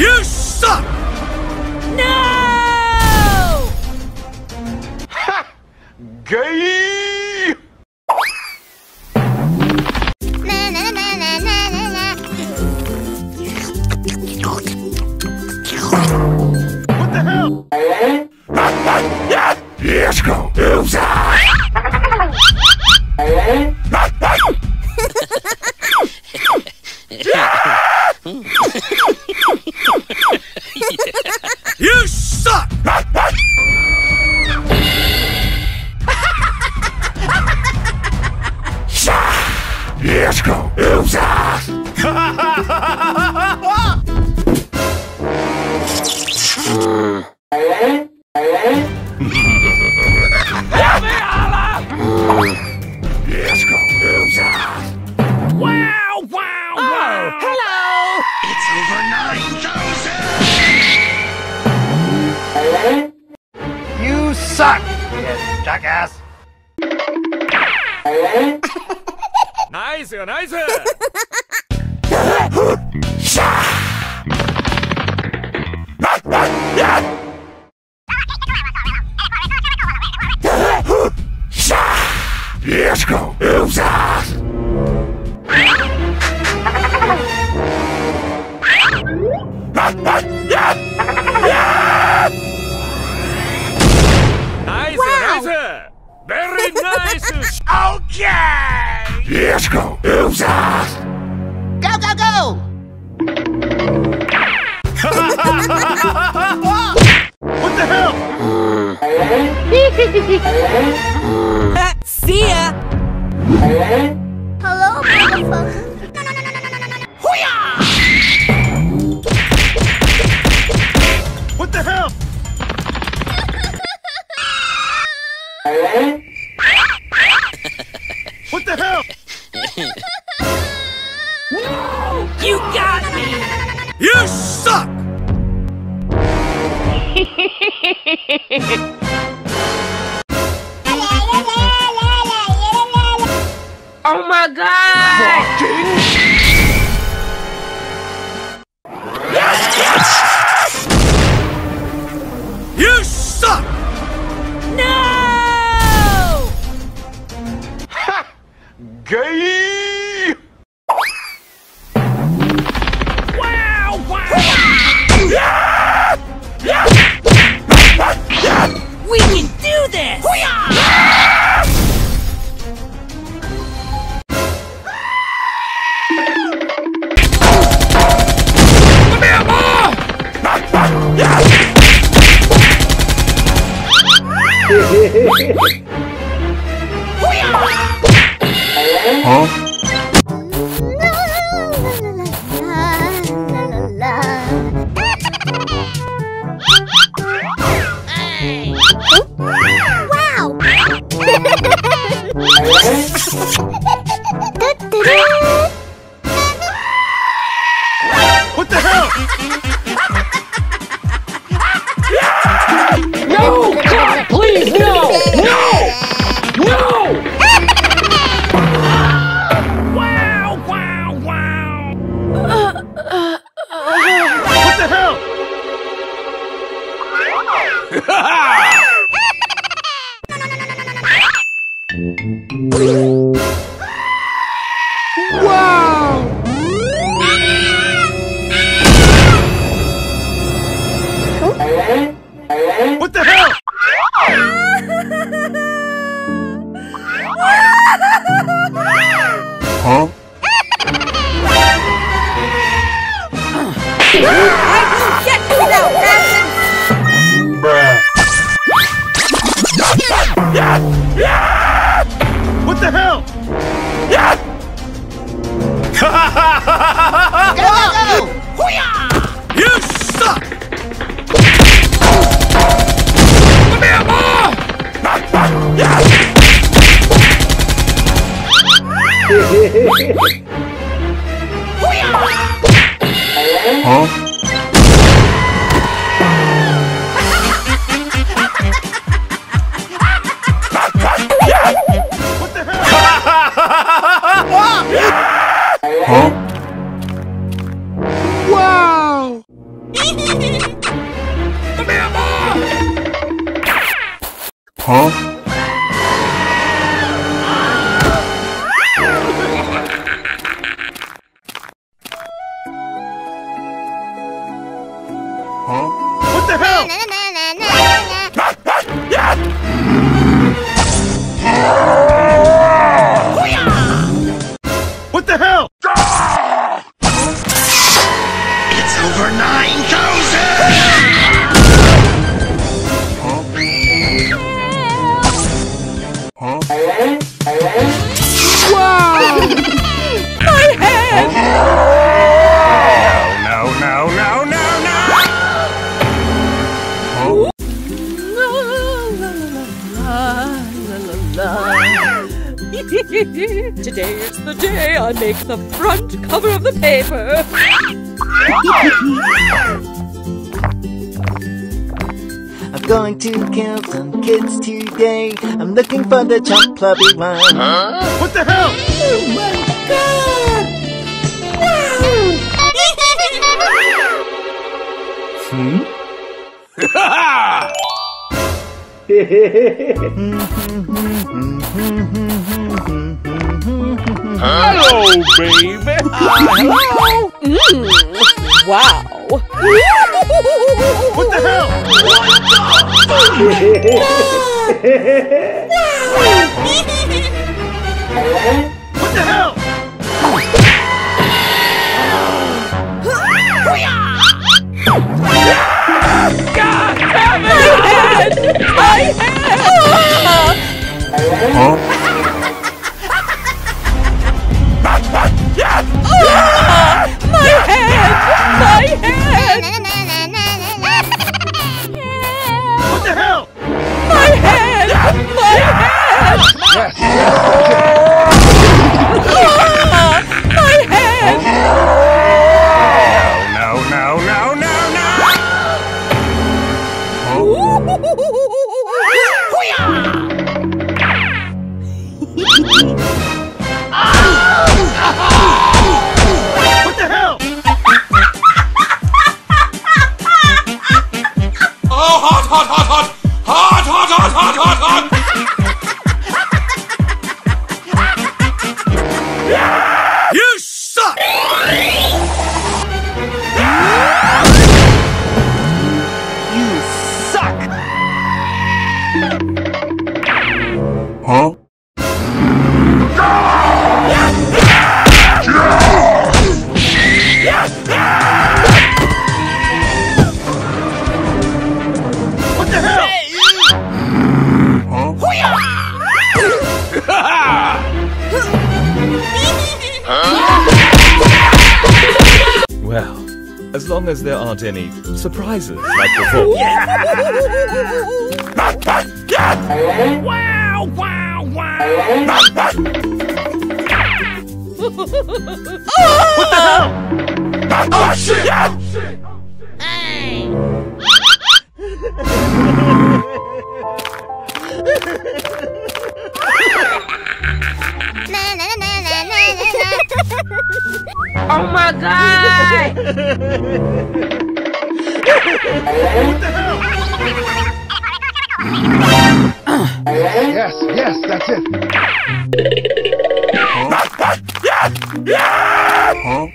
You suck! No! Ha! Gay! What the hell? Let's go! You suck! Let's go! Let's go! Wow! Wow! Wow! Hello! It's over 9,000! You suck! Yes, jackass! Nice, nice! Let's go! Nice, wow. Nice! Very nice! Okay! Let's go! Go, go, go! What the hell? See ya! Hello, motherfucker! What the hell? What the hell? You got me! You suck! Oh my god! You suck! No! Gay! Wow! Wow! We can do this! Huh? Wow! What the hell? No! God, please, no! No! No! What the hell? Huh? What the hell? Go, go, go! You suck! Huh? What the hell? Huh? Wow! Huh? Today is the day I make the front cover of the paper. I'm going to kill some kids today. I'm looking for the chocolate one. Huh? What the hell? Oh my god! Wow! Hello, baby! Hello! Wow! What the hell? What the hell? God damn it! My head! My head! As long as there aren't any surprises like before. Wow! Wow! Wow! What the hell? Oh shit! Oh shit! Oh shit! Hey! Oh my god! What the hell? Yes, yes, that's it. Huh? Wow! Yes! Yes! Huh?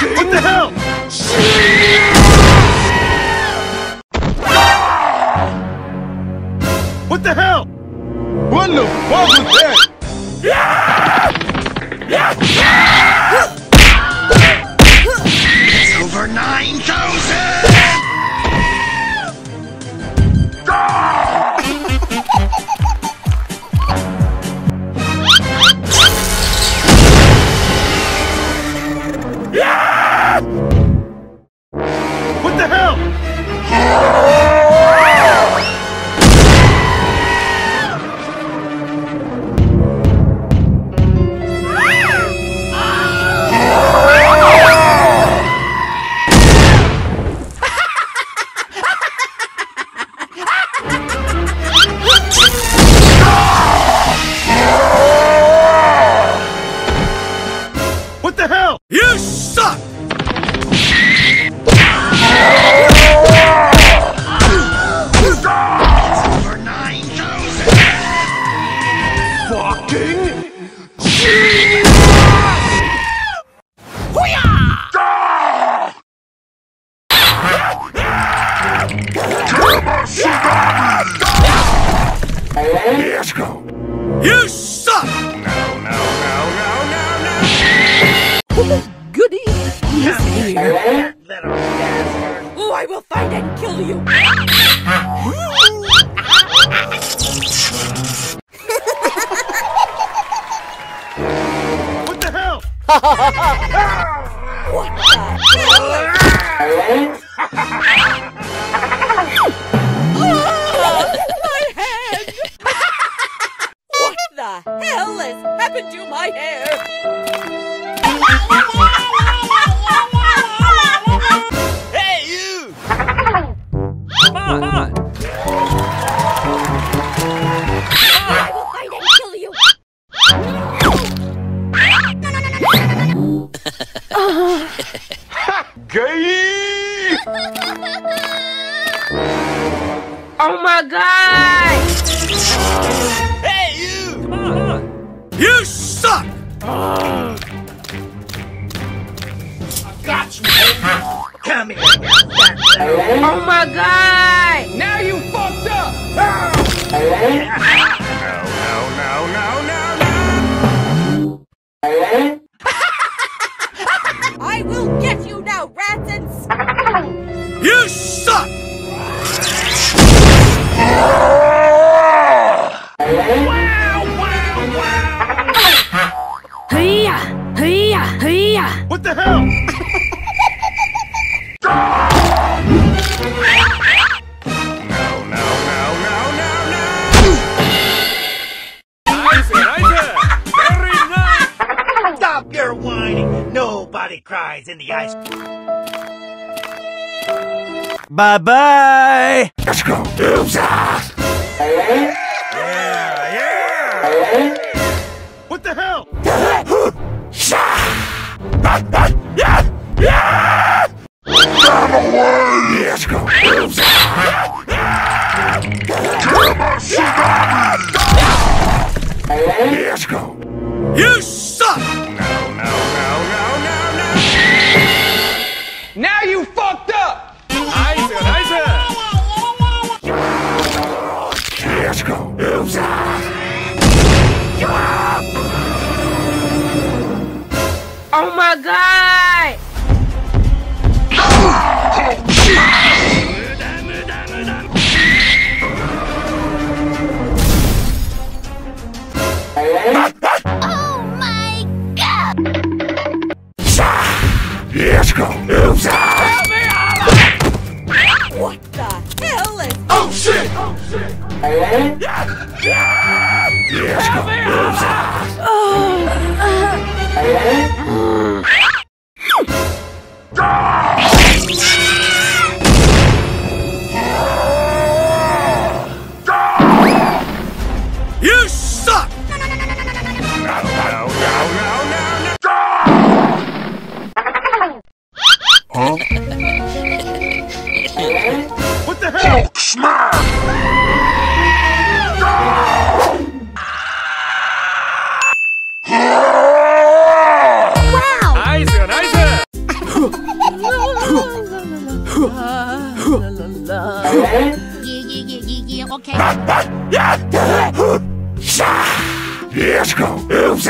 What the hell? What the hell? What the fuck was that? It's over 9,000! Bye-bye! Let's go! Oopsa! Yeah, yeah! What the hell? Come away! Let's go! Oopsa! Come on, Tsunami! Let's go! You suck! No, no, no, no, no, no! Now you fucked up! Let's go! Oopsa! Oh my god! Oh my god! Let's go! Oopsa! Yeah, okay. Let's go. Oops.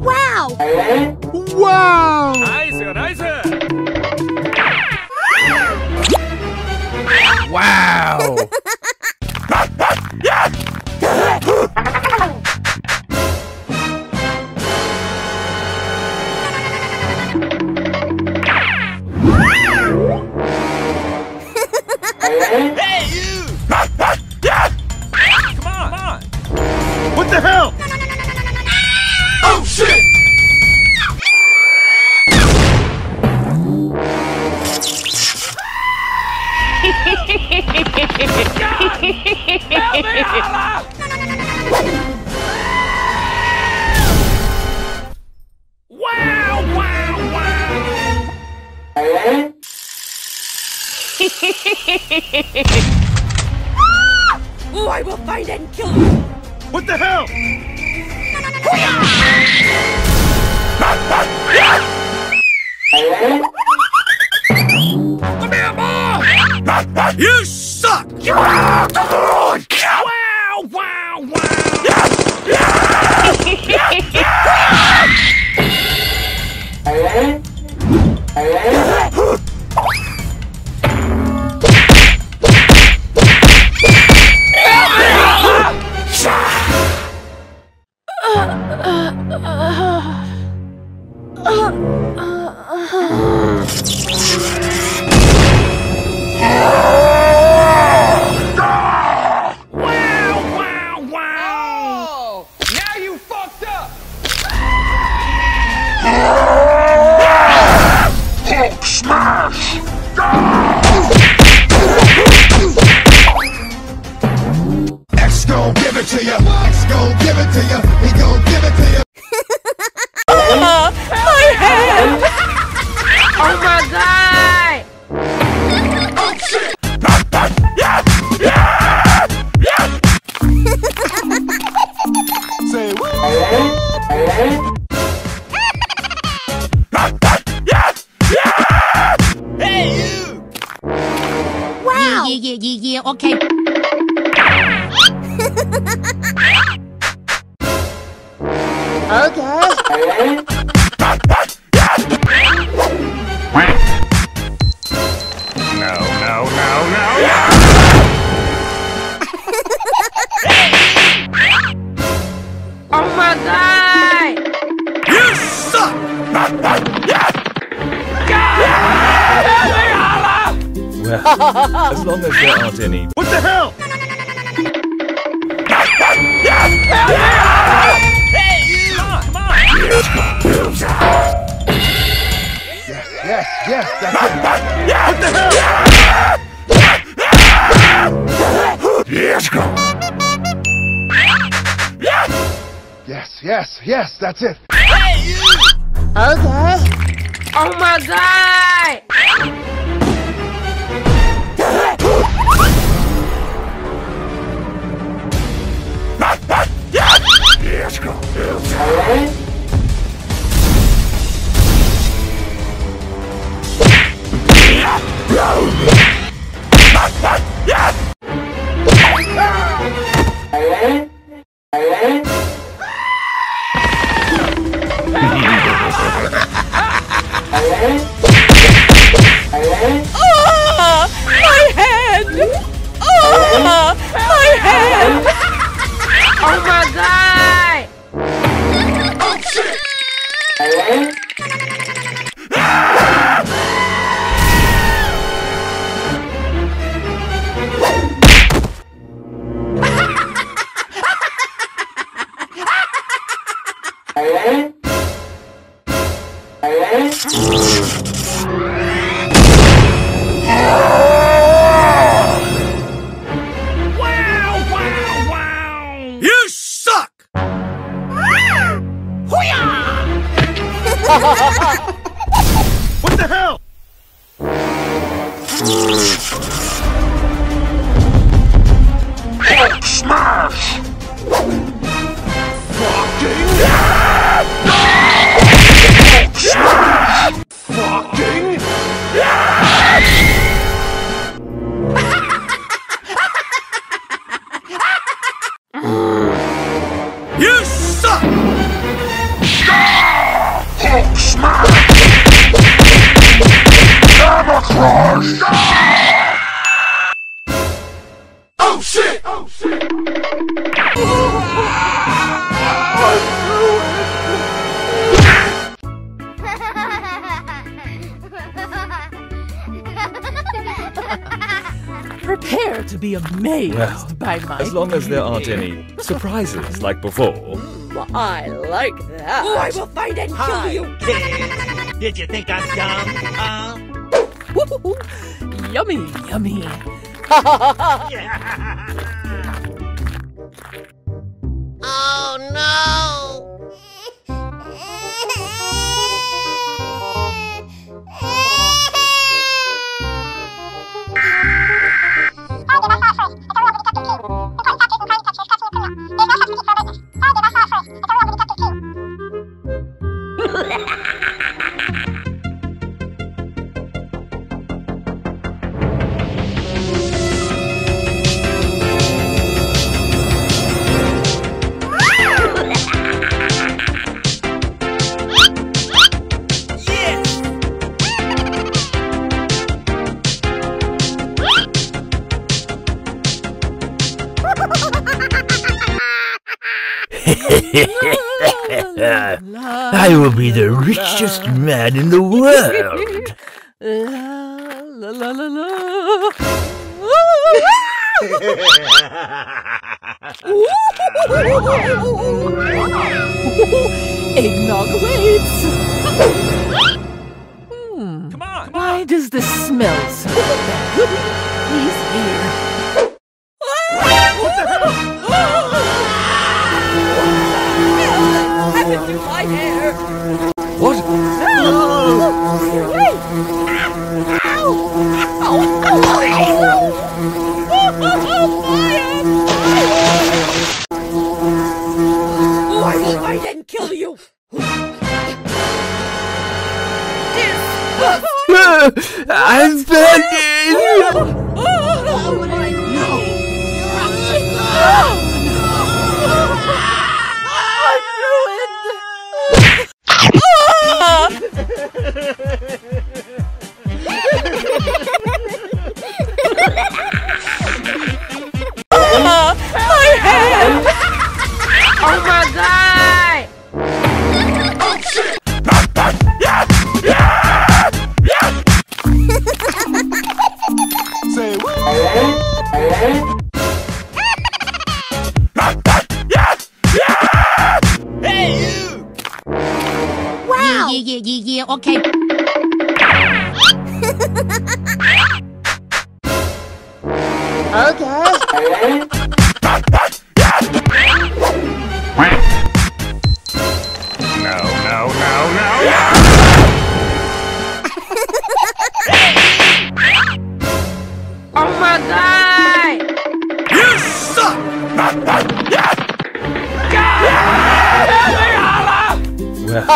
Wow. Wow. Nice, nice. Wow. Hey, you! Come on, come on! What the hell? Oh, shit! God! Help me, Allah! Wow, wow, wow! Hello? Oh, I will find and kill him. What the hell? Come here, boy! You suck! Wow! Wow! Wow! Hello? Okay. Okay. As long as there aren't any. What the hell? Hey, you! Come on! Yes, that's it. What the hell? Let's go. Yes, that's it. Hey, you! Okay. Oh my God! Let's go. be amazed by my... As long as there aren't any surprises like before. Well, I like that. Oh, I will find and kill you. Did you think I'm dumb? Yummy, yummy. Oh, no. I will be the richest man in the world. La, la, la, la. Eggnog waits. Come on. Why does this smell so bad? He's here. My hair. What? Wait! Ow! I will find and kill you! I'm burning! Oh my God!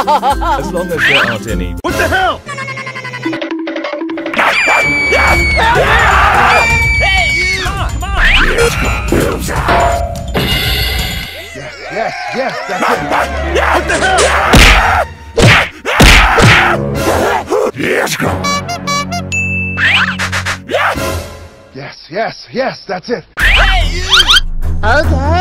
As long as there aren't any. What the hell? Hey, you! Come on! Yes, that's it. What the hell? Yes, that's it. Hey, you! Okay.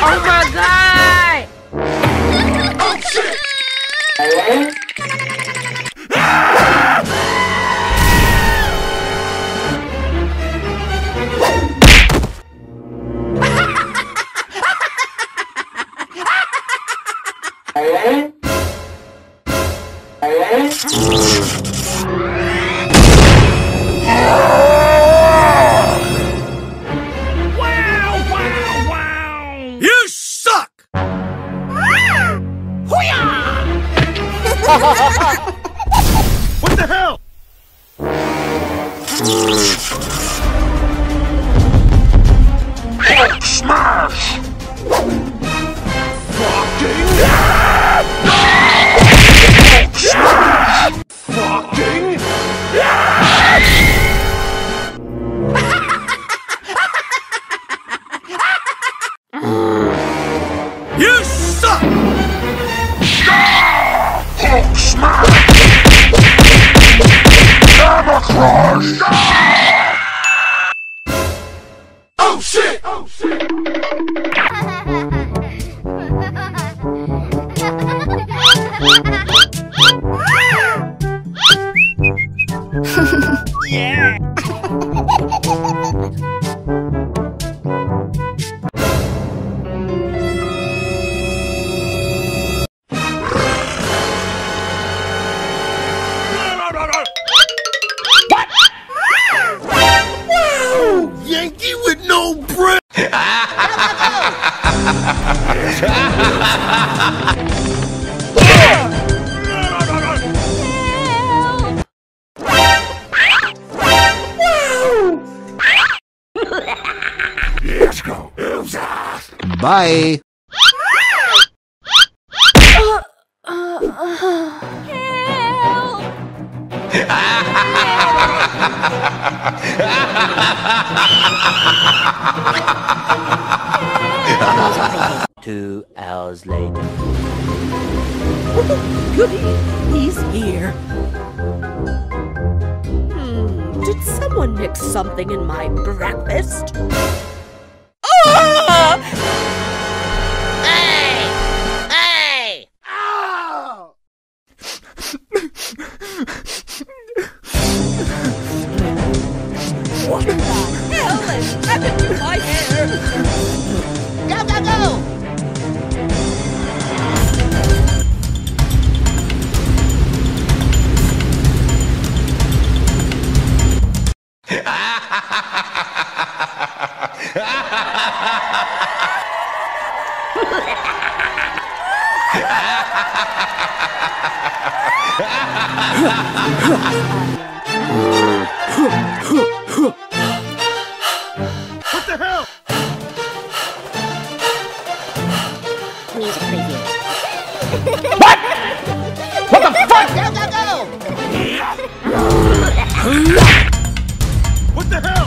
Oh my God! Smash! Fucking fucking... You suck! Hulk smash! Oh shit! Oh shit! Yeah! What? Wow! Yankee with no breath! Let's go. Bye. Help. 2 hours later. Goody, he's here. Did someone mix something in my breakfast? What the hell has happened to my hair? Go, go, go! What the hell? Music preview. What? What the fuck? Go, go, go! What the hell? What the hell?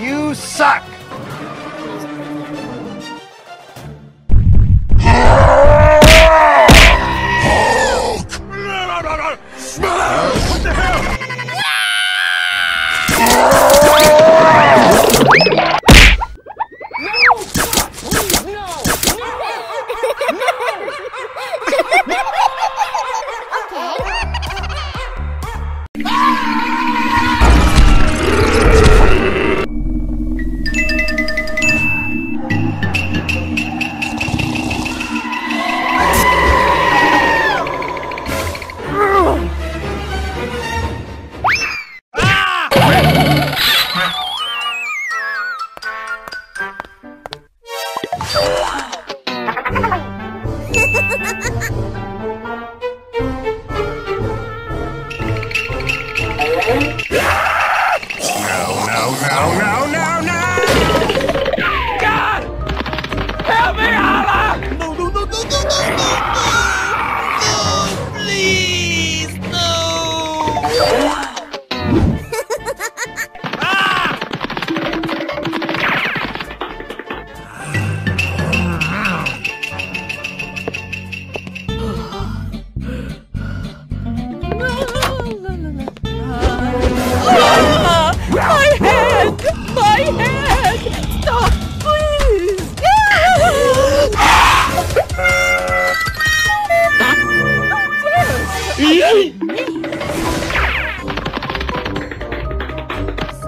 You suck. What the hell?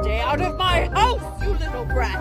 Stay out of my house, you little brat!